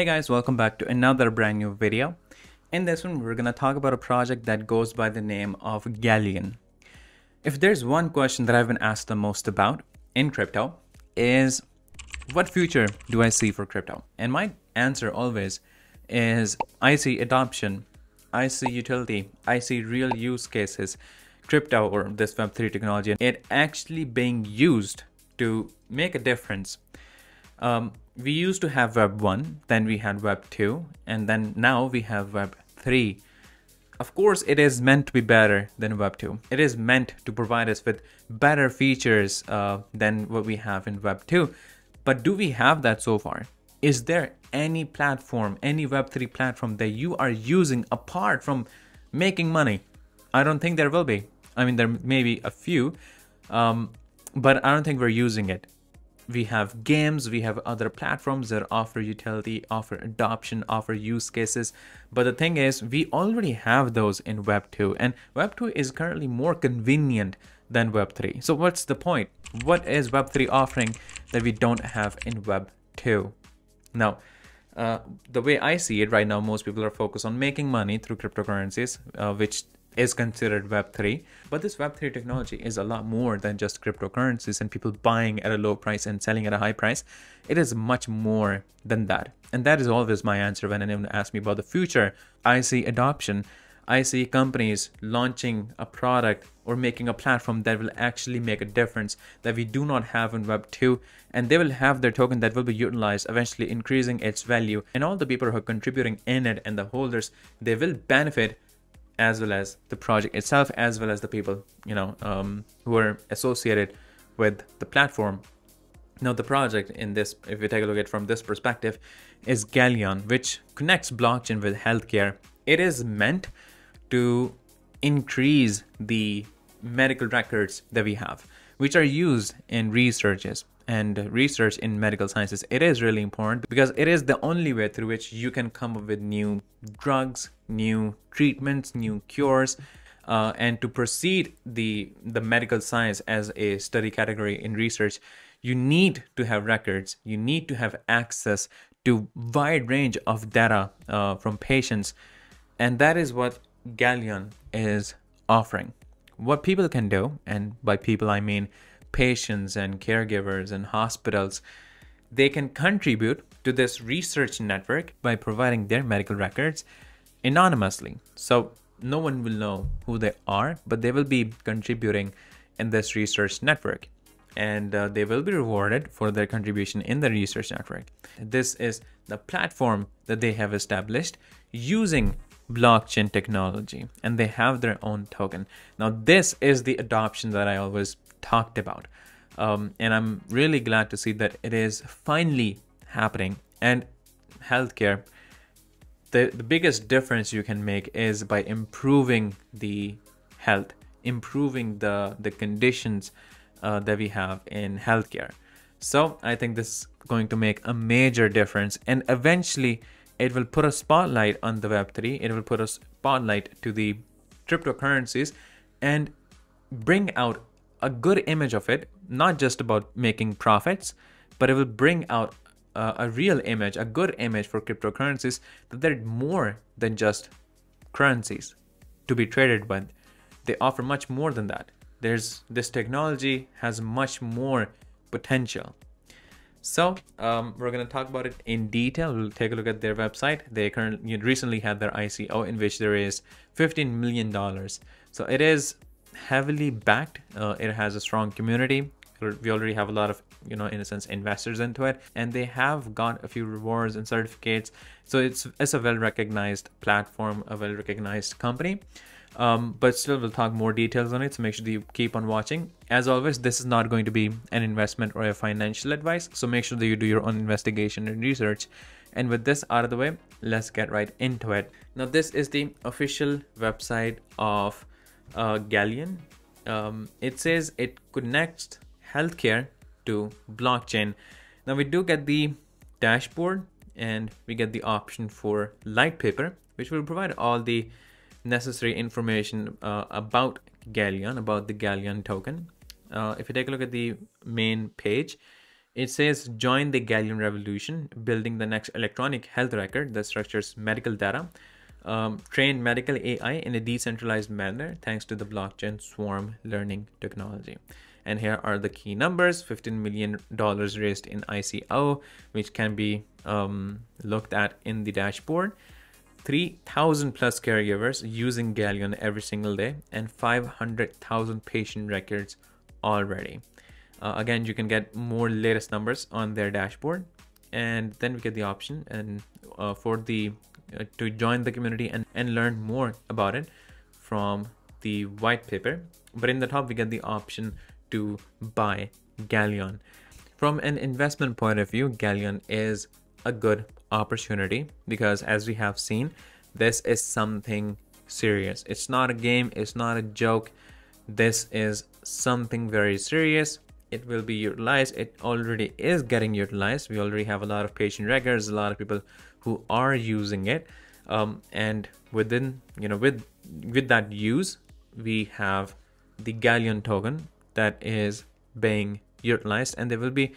Hey guys, welcome back to another brand new video. In this one, we're gonna talk about a project that goes by the name of Galeon. If there's one question that I've been asked the most about in crypto is, what future do I see for crypto? And my answer always is, I see adoption, I see utility, I see real use cases, crypto or this Web3 technology, it actually being used to make a difference. We used to have Web 1, then we had Web 2, and then now we have Web 3. Of course, it is meant to be better than Web 2. It is meant to provide us with better features than what we have in Web 2. But do we have that so far? Is there any platform, any Web 3 platform that you are using apart from making money? I don't think there will be. I mean, there may be a few, but I don't think we're using it. We have games, we have other platforms that offer utility, offer adoption, offer use cases. But the thing is, we already have those in Web 2, and Web 2 is currently more convenient than Web 3. So what's the point? What is Web 3 offering that we don't have in Web 2? Now, the way I see it right now, most people are focused on making money through cryptocurrencies, which is considered Web 3, but this Web 3 technology is a lot more than just cryptocurrencies and people buying at a low price and selling at a high price. It is much more than that. And that is always my answer when anyone asks me about the future. I see adoption. I see companies launching a product or making a platform that will actually make a difference that we do not have in Web 2, and they will have their token that will be utilized, eventually increasing its value, and all the people who are contributing in it and the holders, they will benefit, as well as the project itself, as well as the people, you know, who are associated with the platform. Now, the project in this, if we take a look at it from this perspective, is Galeon, which connects blockchain with healthcare. It is meant to increase the medical records that we have, which are used in researches and research in medical sciences. It is really important because it is the only way through which you can come up with new drugs, new treatments, new cures, and to proceed the medical science as a study category in research, you need to have records, you need to have access to wide range of data from patients. And that is what Galeon is offering. What people can do, and by people I mean patients and caregivers and hospitals, they can contribute to this research network by providing their medical records anonymously. So no one will know who they are, but they will be contributing in this research network, and they will be rewarded for their contribution in the research network. This is the platform that they have established using blockchain technology, and they have their own token. Now, this is the adoption that I always talked about, and I'm really glad to see that it is finally happening. And healthcare, the biggest difference you can make is by improving the health, improving the conditions that we have in healthcare. So I think this is going to make a major difference, and eventually it will put a spotlight on the Web3, it will put a spotlight to the cryptocurrencies and bring out a good image of it, not just about making profits, but it will bring out a real image, a good image for cryptocurrencies, that they're more than just currencies to be traded with. They offer much more than that. This technology has much more potential. So we're going to talk about it in detail. We'll take a look at their website. They recently had their ICO, in which there is $15 million. So it is heavily backed. It has a strong community. We already have a lot of, you know, in a sense, investors into it, and they have got a few rewards and certificates. So it's a well-recognized platform, a well-recognized company, but still we'll talk more details on it. So make sure that you keep on watching. As always, this is not going to be an investment or a financial advice. So make sure that you do your own investigation and research. And with this out of the way, let's get right into it. Now, this is the official website of Galeon. It says it connects healthcare to blockchain. Now, we do get the dashboard, and we get the option for light paper, which will provide all the necessary information about Galeon, about the Galeon token. If you take a look at the main page, It says, join the Galeon revolution, building the next electronic health record that structures medical data. Train medical AI in a decentralized manner thanks to the blockchain swarm learning technology. And here are the key numbers: $15 million raised in ICO, which can be looked at in the dashboard. 3,000 plus caregivers using Galeon every single day, and 500,000 patient records already. Again, you can get more latest numbers on their dashboard. And then we get the option and to join the community and learn more about it from the white paper. But in the top, we get the option to buy Galeon. From an investment point of view, Galeon is a good opportunity because, as we have seen, this is something serious. It's not a game, it's not a joke. This is something very serious. It will be utilized. It already is getting utilized. We already have a lot of patient records, a lot of people who are using it, and within, with that use, we have the Galeon token that is being utilized, and it will be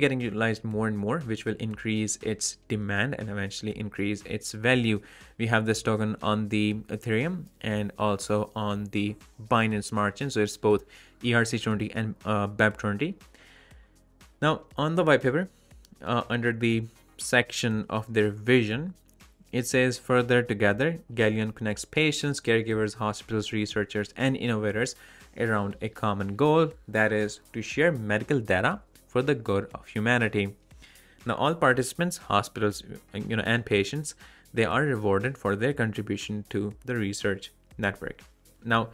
getting utilized more and more, which will increase its demand and eventually increase its value. We have this token on the Ethereum and also on the Binance Smart Chain, so it's both ERC20 and BEP20. Now, on the white paper, under the section of their vision, it says, further together, Galeon connects patients, caregivers, hospitals, researchers, and innovators around a common goal, that is to share medical data for the good of humanity. Now, all participants, hospitals, and patients, they are rewarded for their contribution to the research network. Now,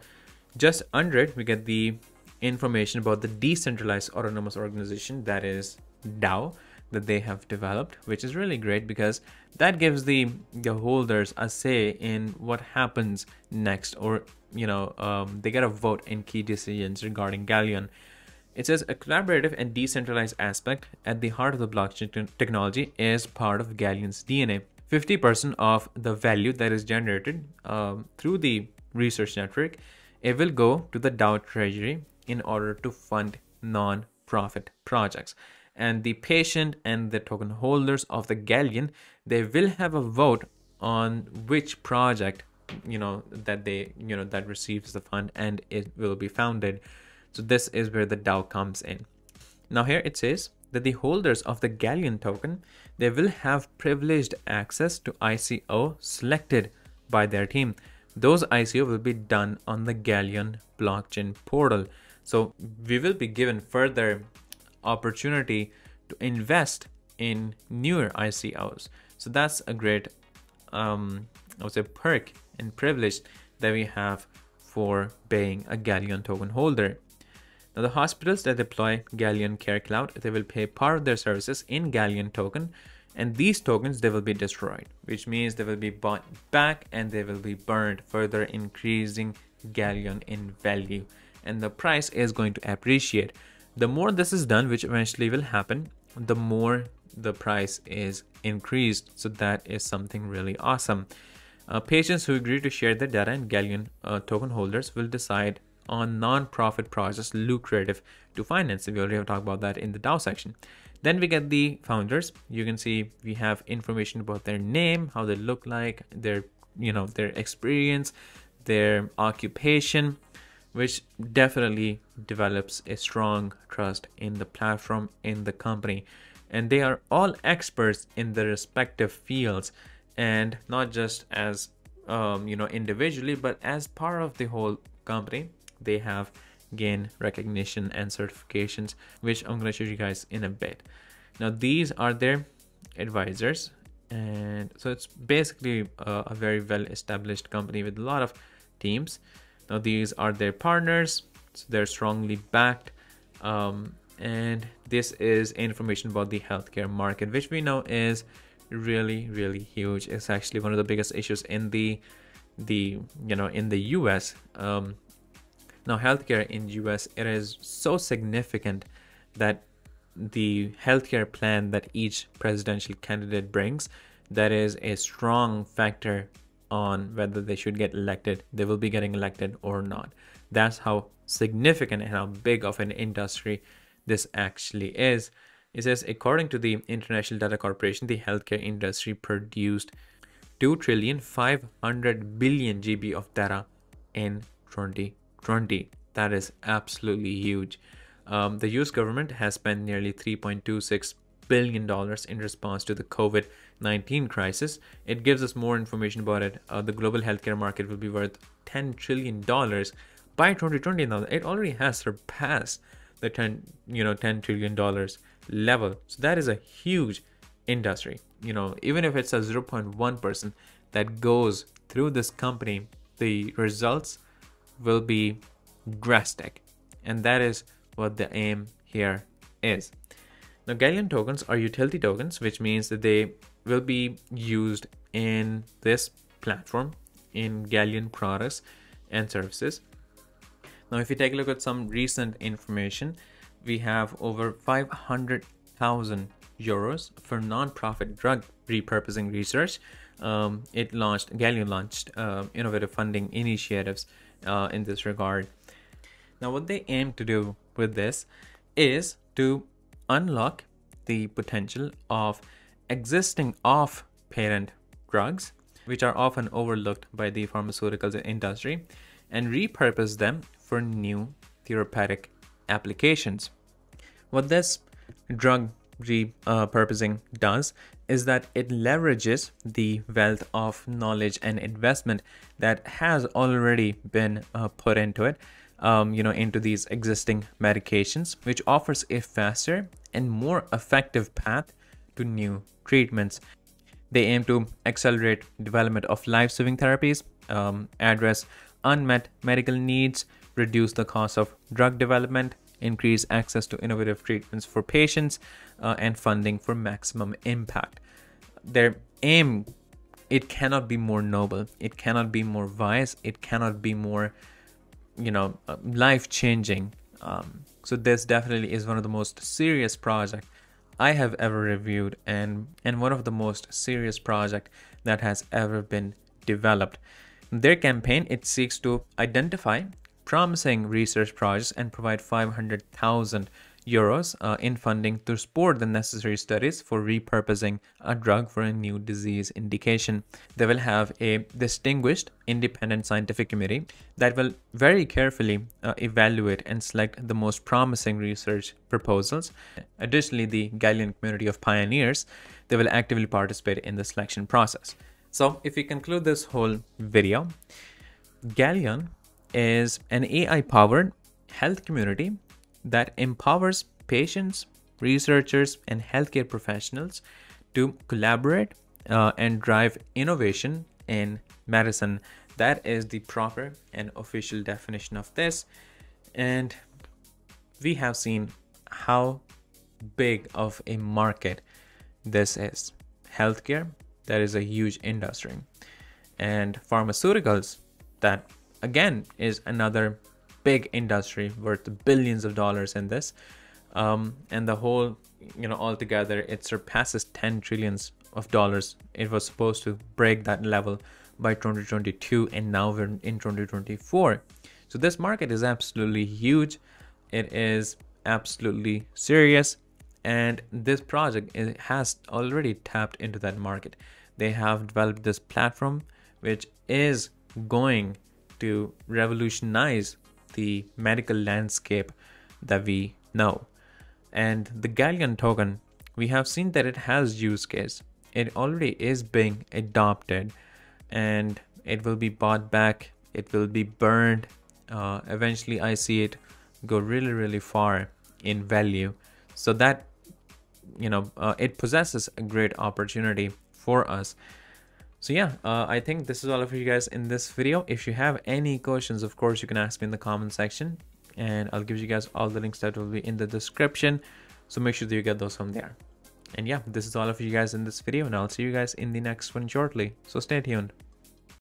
just under it, we get the information about the decentralized autonomous organization, that is DAO, that they have developed, which is really great because that gives the holders a say in what happens next, or they get a vote in key decisions regarding Galeon. It says a collaborative and decentralized aspect at the heart of the blockchain technology is part of Galeon's DNA. 50% of the value that is generated through the research network, it will go to the DAO treasury in order to fund non-profit projects. And the patient and the token holders of the Galeon, they will have a vote on which project, that receives the fund, and it will be founded. So this is where the DAO comes in. Now here it says that the holders of the Galeon token, they will have privileged access to ICO selected by their team. Those ICO will be done on the Galeon blockchain portal. So we will be given further opportunity to invest in newer ICOs. So that's a great, I would say, perk and privilege that we have for being a Galeon token holder. Now, the hospitals that deploy Galeon Care Cloud, they will pay part of their services in Galeon token, and these tokens, they will be destroyed, which means they will be bought back and they will be burned, further increasing Galeon in value, and the price is going to appreciate. The more this is done, which eventually will happen, the more the price is increased. So that is something really awesome. Patients who agree to share their data and Galeon token holders will decide on non-profit projects lucrative to finance. We already have talked about that in the DAO section. Then we get the founders. You can see we have information about their name, how they look like, their experience, their occupation, which definitely develops a strong trust in the platform, in the company. And they are all experts in their respective fields, and not just as, individually, but as part of the whole company. They have gained recognition and certifications, which I'm going to show you guys in a bit. Now, these are their advisors. And so it's basically a very well-established company with a lot of teams. Now, these are their partners, so they're strongly backed. And this is information about the healthcare market, which we know is really, really huge. It's actually one of the biggest issues in the US. Now, healthcare in US, it is so significant that the healthcare plan that each presidential candidate brings, that is a strong factor on whether they should get elected, they will be getting elected or not. That's how significant and how big of an industry this actually is. It says, according to the International Data Corporation, the healthcare industry produced 2,500,000,000,000 GB of data in 2020. That is absolutely huge. The US government has spent nearly $3.26 billion in response to the COVID-19 crisis. It gives us more information about it. The global healthcare market will be worth $10 trillion by 2020. Now, it already has surpassed the $10 trillion level. So that is a huge industry. You know, even if it's a 0.1% that goes through this company, the results will be drastic. And that is what the aim here is. Now, Galeon tokens are utility tokens, which means that they will be used in this platform, in Galeon products and services. Now, if you take a look at some recent information, we have over 500,000 euros for non-profit drug repurposing research. Galeon launched innovative funding initiatives in this regard. Now, what they aim to do with this is to unlock the potential of existing off-patent drugs, which are often overlooked by the pharmaceutical industry, and repurpose them for new therapeutic applications. What this drug repurposing does is that it leverages the wealth of knowledge and investment that has already been put into it, into these existing medications, which offers a faster and more effective path to new treatments. They aim to accelerate development of life-saving therapies, address unmet medical needs, reduce the cost of drug development, increase access to innovative treatments for patients, and funding for maximum impact. Their aim, it cannot be more noble, it cannot be more wise, it cannot be more, life-changing. So this definitely is one of the most serious projects I have ever reviewed, and one of the most serious projects that has ever been developed. Their campaign, it seeks to identify promising research projects and provide 500,000 euros in funding to support the necessary studies for repurposing a drug for a new disease indication. They will have a distinguished independent scientific committee that will very carefully evaluate and select the most promising research proposals. Additionally, the Galeon community of pioneers, they will actively participate in the selection process. So if we conclude this whole video, Galeon is an AI-powered health community that empowers patients, researchers, and healthcare professionals to collaborate and drive innovation in medicine. That is the proper and official definition of this. And we have seen how big of a market this is. Healthcare, that is a huge industry, and pharmaceuticals, that again is another big industry worth billions of dollars in this, and the whole, altogether it surpasses $10 trillion. It was supposed to break that level by 2022, and now we're in 2024. So this market is absolutely huge. It is absolutely serious, and this project has already tapped into that market. They have developed this platform, which is going to revolutionize the medical landscape that we know. And the Galeon token, we have seen that it has use case. It already is being adopted, and it will be bought back. It will be burned. Eventually, I see it go really, really far in value. So that, it possesses a great opportunity for us. So yeah, I think this is all of you guys in this video. If you have any questions, of course, you can ask me in the comment section, and I'll give you guys all the links that will be in the description. So make sure that you get those from there. And yeah, this is all of you guys in this video, and I'll see you guys in the next one shortly. So stay tuned.